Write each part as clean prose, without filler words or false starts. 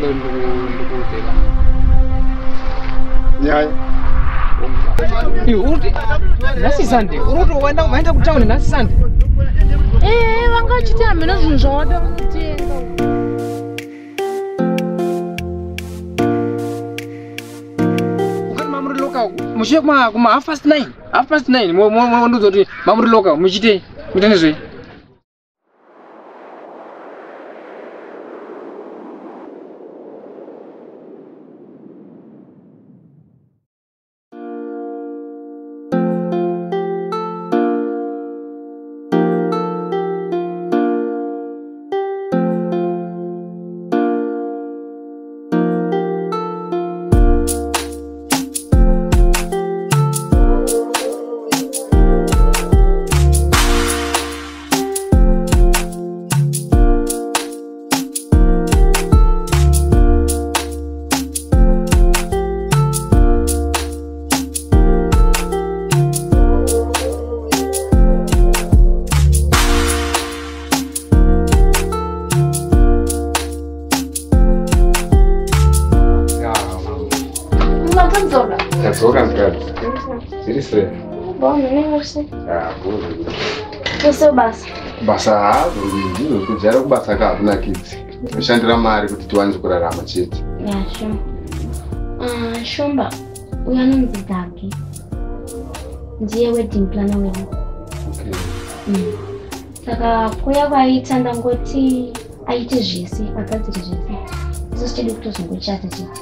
ಅದು ಗೊತ್ತಿಲ್ಲ. Nasi sande uruti waenda kutanga nasi sande vangachitia mina zvinhu zvawada vanotenga. Mushe kuma half past 9 ndozoti mamuri loka muchitei muitane zvei. Basa kujara kubasa kaapuna kidzi kushandira mari kuti tiwanze kurarama chete. Shumba uyu anonzi Zaki ndiye wedding planner wedu. Saka kuya kwaita ndangoti aite zvese akadziri zvese isu tiri kutozongochata chete.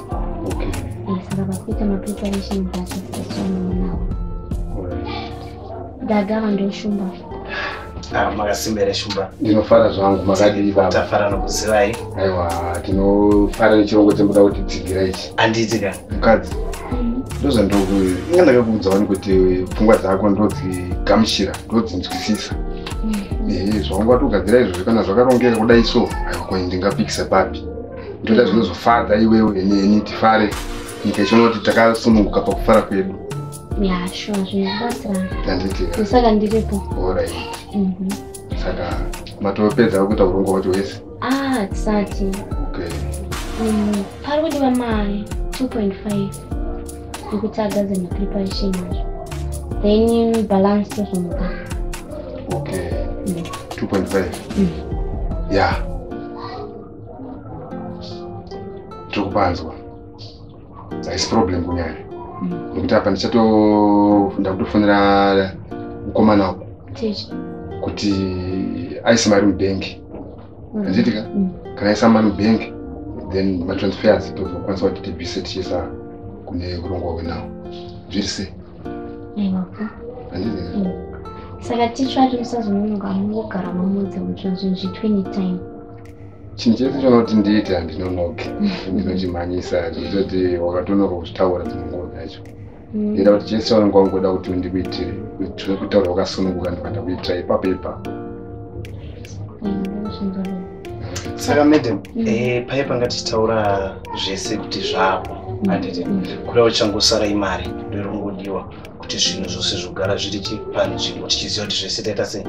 Saka pakuita mapreparation basa dagava ndoshumba. Makasimbere shumba ndinofara zvangu makadii baba tafara nokuzivai. Aiwa tinofara nechirongwa chembuda kuti tsigira ichi anditi ka mukadzi ndoza ndinga ndakakuudza wani kuti pfungwa dzako ndodzigamuchira ndodzinzwisisa. Zvangu watogadzira izvozvo kana zvakarongeka kudai so aiwa ndingapikisa papi ndoda zvinozofadza iwewe neni tifare nyika ichiona kuti takasununguka pakufara kwedu. Saka ndiripo. Saka matopedza kuita urongwa wacho wese? Tisati. Pari kudiva mari 2.5 yekuti agadze mapreparation yacho then balance yezvemuka. 2.5 ya tiri kupanzwa haisi problem kunyaya nokuti apa ndichatofunda kutofonera mukomana wako kuti aise mari mubengi achitika kana aisa mari mubengi then matransfers tozokwanisa kuti tibvisetichisa kune urongwa hwenawo zvirise. Saka ticho acho musazononoka mungogara mamudze muchinhu zvitweni time chinhu chese chanoti ndiite handinonoki ndinochimhanyisa zvinototi wakatonoka kuzvitaura dzimungoro dzacho ndoda kuti chese chaunenge wangoda kuti undikuitire kutaura wakasununguka ndikada kuitira ipapo ipapo. Saka madam paipa ngatichitaura zvese kuti zvapo handiti kureva changosara imari ndoirongodiwa kuti zvinhu zvose zvogara zviri chipanzvimbo tichiziva kuti zvese taita sei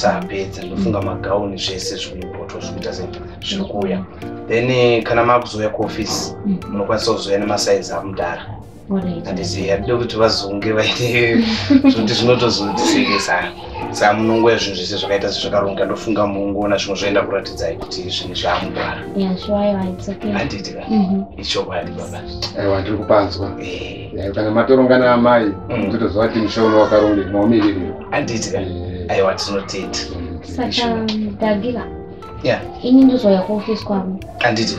tapedza ndofunga magauni zvese zviripoto zvikuita sei zviri kuuya then kana makuzouya kuofisi munokwanisa kuzouya nemasaizi amudhara handiziva ndode kuti vazonge vaine zvekuti zvinotozotisekesa. Saka munongoya zvinhu zvese zvakaita sezvakaronga ndofunga mungoona zvimwe zvoenda kuratidzai kuti zvinhu zvaamugara handiti ichokwadi baba. Aiwa ndiri kupanzwa kana matorongana amai totoziva kuti mushauro wakarongeka maumiririro handiti aiwa tinoteta. Saka dagira ini ndozouya kuofisi kwavo handiti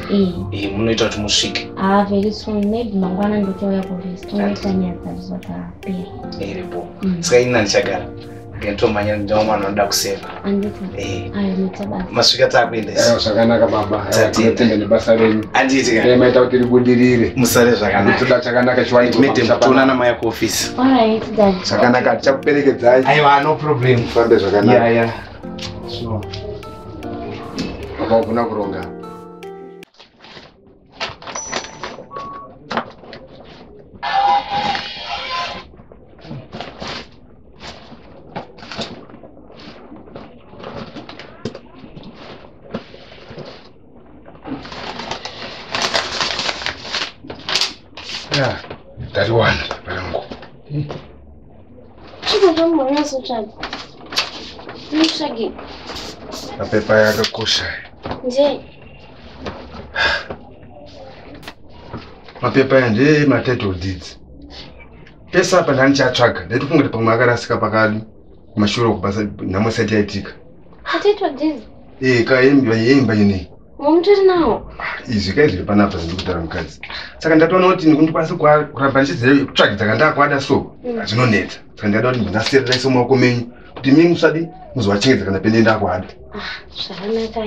munoita kuti musvike very soon maybe mangwana ndotouya kuofisi tonoita nyaya dzazvakapera iripo. Saka ini nandichagara kento manya ndoma ndoda kuseva anditi mutabasa masvika takuendesa zvakanaka baba tatende nebasa renyu anditi ka maita kuti ribudirire musare zvakanaka toda chakanaka chiwaita medemtona namaya kuofisi zvakanaka tichakuperekedzai. Aiwa no problem fambe zvakanaka so akagona kuronga. 31 mwanangu. Chiza kama mwanzo chaji. Nishagi. Na pepa yako kusha. Nje. Mapepa yanje mateto did. Pesa hapa ncha track. Ndio tufunge pamagara sika pakali. Mashuro kubasa na moseti aitika. Mateto did. Eh kaimba yimba yini. Mumtiri nawo. Izwi kaizwi panapa ndikutara mukadzi. Saka ndatoona kuti ndikundikwanisa kurabhanchidzira kutsvaga dzakandakwada so. Azvinonetsa. Saka ndada kuti ndinasirira iso maoko menyu kuti mimi musadi muzovachengedza kana pende ndakwada. Zvakanaka.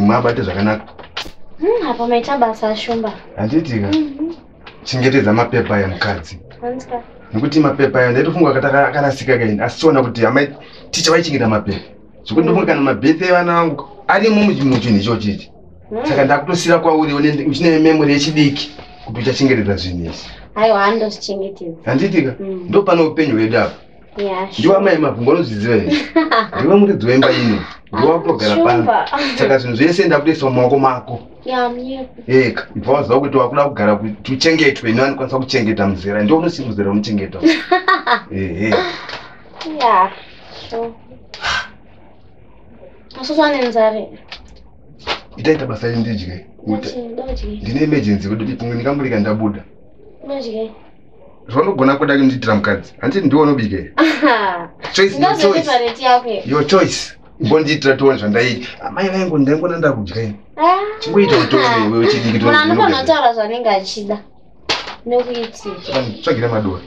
Mwabate zvakanaka. Apa maita basa ashumba. Handitika. Chengetedza mapepa aya mukadzi. Hanzika. Nekuti mapepa aya ndaitofunga akataka akarasika kaini asi tiona kuti amai ticha vaichengeta mapepa. Zvekuti ndofunga kana mabhete vana vangu ari mumujini chochichi. Saka ndakutosira kwauri une uchine memory yechidiki kuti uchachengetedza zvinhu izvi. Aiwa andozvichengetedza. Handitika. Ndo pano upenyu hwedu apa. Ndiwa mai mabhungo anozviziva izvi. Ndiwa muridzi wemba ino. Ndiwa wakutogara pano. Saka zvinhu zvese ndakutoisa mumaoko mako. Eka ibva waziva kuti wakuda kugara kuti uchengetwe ino anokwanisa kuchengeta muzera. Ndiwe unosimudzira unochengeta. Asusa nenzare. Itaita basa indijike. Ndine emergency kuti ndingamurika ndabuda. Ndijike. Zvanogona kuda kundiitira mukadzi. Hanzi ndiwe unobike. Choice no choice. Your choice. Bondiitira tone zvandai. Amai vaingo ndaingona ndakudya. Chingoita utone wewe chidiki tone. Mwana ndopona taura zvanenge achida. Nokuitira. Tsvagira madora.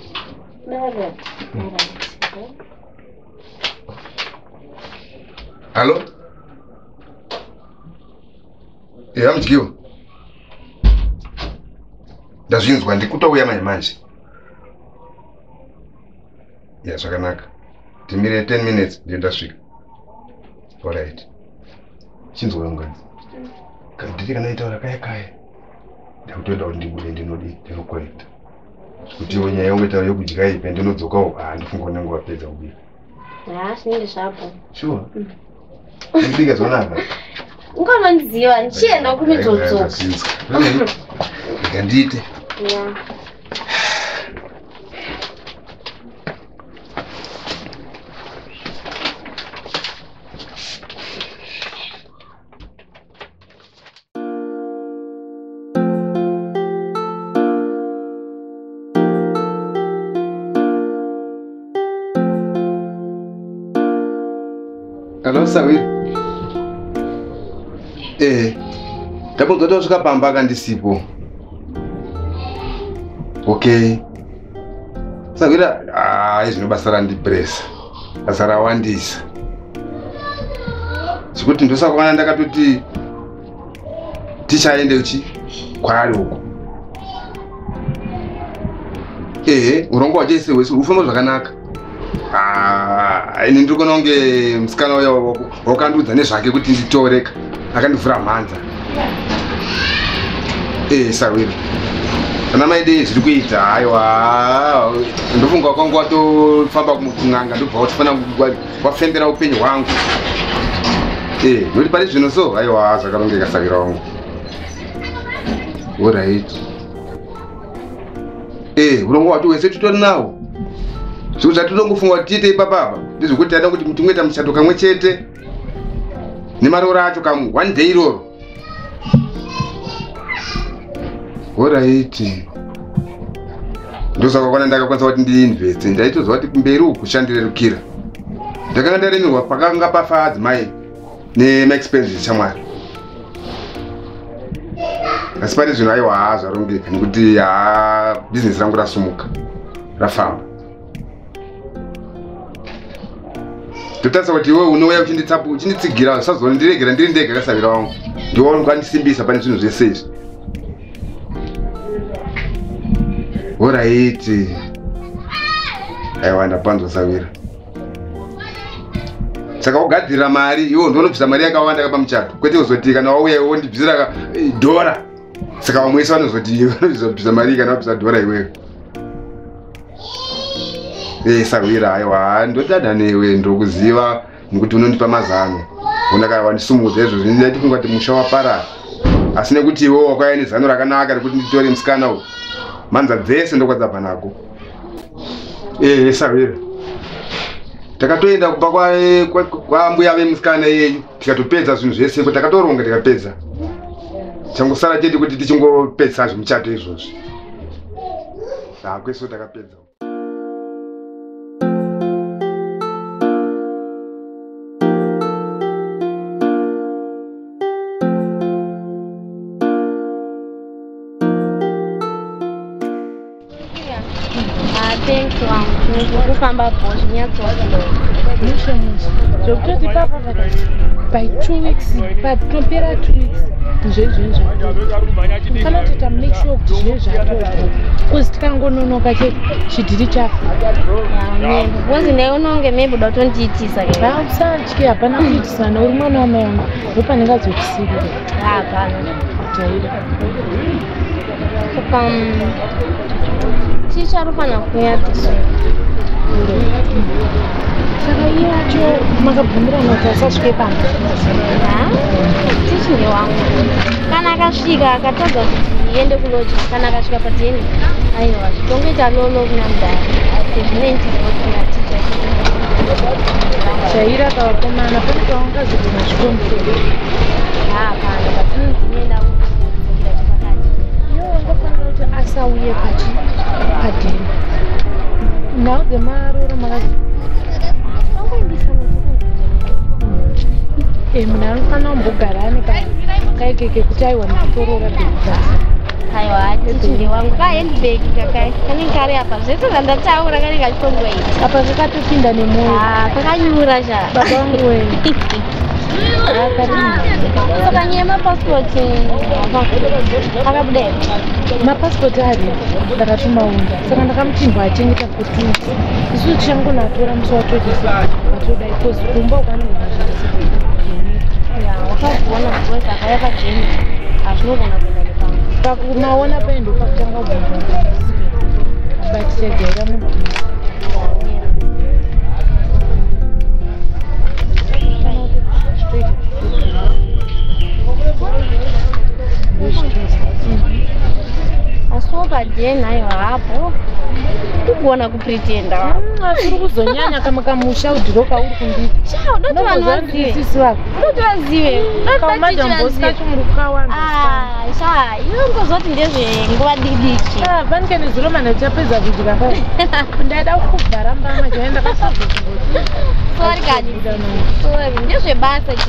Madora. Hello? Yeah, I'm Gio. That's you when they could away my mind. Yes, I can act. Give me 10 minutes, the industry. Alright. Since we're going, can you take a night or a kayak? They'll do it on the wood and you know they'll quiet. Could you when you're younger tell you which guy and you know to go and if you're going to go up there, they'll be. Yes, need a sample. Sure. Ndinge zonaka. Ungamanziwa ndichienda kunidzodzodza. Ngandite. Yeah. Hello, Sawir. Tapo ndoto suka pamba kandisipo. Okay. Sagira izinobasara ndipresa. Basara wandisa. Sikuti ndosakwana ndakatoti tichaende uchi kwaari uko. Urongo wachese wese ufema zvakanaka. Ini ndiri kunonge musikana wako wakandudza nezvake kuti nditoreka. Akandivhura mhanza. Sawiri. Kana mai dei zviri kuita aiwa. Ndofunga kwanga watofamba kumutunganga ndobva watifana wafembera upenyu hwangu. Noti pari zvino so aiwa zvakarongeka Sawira wangu. Alright. Urongo wati wese titori nawo. Zvekuti hatitongofunga kuti tiitei papapa. Ndezvekuti taida kuti mutingoita muchato kamwe chete. Nimarora acho kamu one day roro. Alright. Ndosaka kwana ndakakwanisa kuti ndiinveste ndaitoziva kuti mberi ukushandira rukira. Ndakanga ndaremerwa pakanga pafa adzimai nemaexpenses chamwari. Asi pari zvino aiwa zvarongeka nekuti bhizinesi rangu rasumuka rafamba. Totasa kuti iwe unouya uchinditsapu uchinditsigira usazoni ndiregera ndiri ndega Kasavira wangu. Ndiwe unokandisimbisa pane zvinhu zvese izvi. Alright. Aiwa ndapanzwa Savira. Saka ugadzirira mari iwe ndonobvisa mari yakawanda pamuchato kwete uzoti kana wauya iwe ndibvisira $. Saka vamwe vese vanozoti iwe unobvisa mari kana wabvisa $. Iwewe Sawira aiwa ndodada newe ndokuziva nekuti unondipa mazano unakaiwa ndisumudza izvo zvinoita kunga kuti musha waparara asi nekuti iwe wakaenezano rakanaka rekuti nditore musikana uyu manza vese ndo kwadza panako sabira takatoenda kubva kwa ambuya vemusikana yeyu tikatopedza zvinhu zvese kuti takatoronga tikapedza changosara chete kuti tichingopedza zvimuchato izvozvo takweso takapedza. By 2 weeks, but compared to 2 weeks, I cannot make sure because she did it. Now the mapasipoti ari ndakatumaunda saka ndakamutinhwa achengeta kuti isu tichangonatora musi watodai kozi kumba ukanwakazviona because akaya pajeni hazvinogona pakumaona paendo pakutanga kubvunza batisejaira mubvunza I'm going to go to the house.